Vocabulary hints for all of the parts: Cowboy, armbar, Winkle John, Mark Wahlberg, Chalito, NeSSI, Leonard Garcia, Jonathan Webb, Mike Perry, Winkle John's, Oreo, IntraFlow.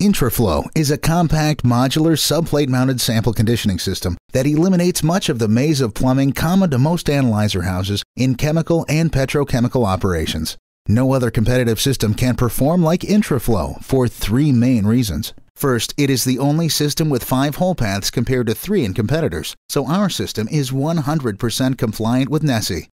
IntraFlow is a compact, modular, subplate-mounted sample conditioning system that eliminates much of the maze of plumbing common to most analyzer houses in chemical and petrochemical operations. No other competitive system can perform like IntraFlow for three main reasons. First, it is the only system with 5 hole paths compared to 3 in competitors, so our system is 100% compliant with NeSSI.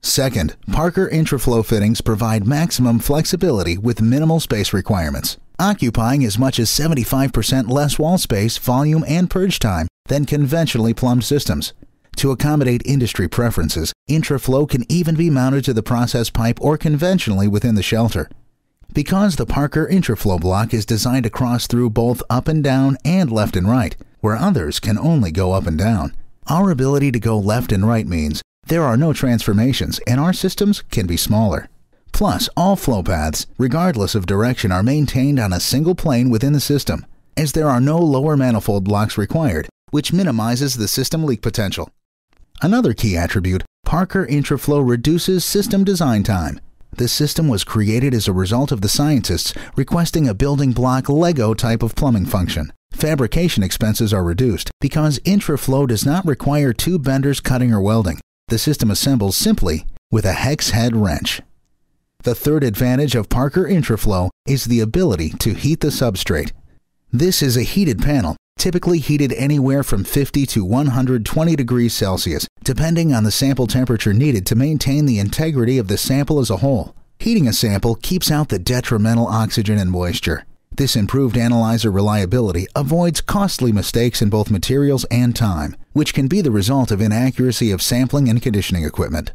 Second, Parker IntraFlow fittings provide maximum flexibility with minimal space requirements, occupying as much as 75% less wall space, volume, and purge time than conventionally plumbed systems. To accommodate industry preferences, IntraFlow can even be mounted to the process pipe or conventionally within the shelter. Because the Parker IntraFlow block is designed to cross through both up and down and left and right, where others can only go up and down, our ability to go left and right means there are no transformations and our systems can be smaller. Plus, all flow paths, regardless of direction, are maintained on a single plane within the system, as there are no lower manifold blocks required, which minimizes the system leak potential. Another key attribute, Parker IntraFlow reduces system design time. This system was created as a result of the scientists requesting a building block Lego type of plumbing function. Fabrication expenses are reduced because IntraFlow does not require 2 benders cutting or welding. The system assembles simply with a hex head wrench. The third advantage of Parker IntraFlow is the ability to heat the substrate. This is a heated panel, typically heated anywhere from 50 to 120 degrees Celsius, depending on the sample temperature needed to maintain the integrity of the sample as a whole. Heating a sample keeps out the detrimental oxygen and moisture. This improved analyzer reliability avoids costly mistakes in both materials and time, which can be the result of inaccuracy of sampling and conditioning equipment.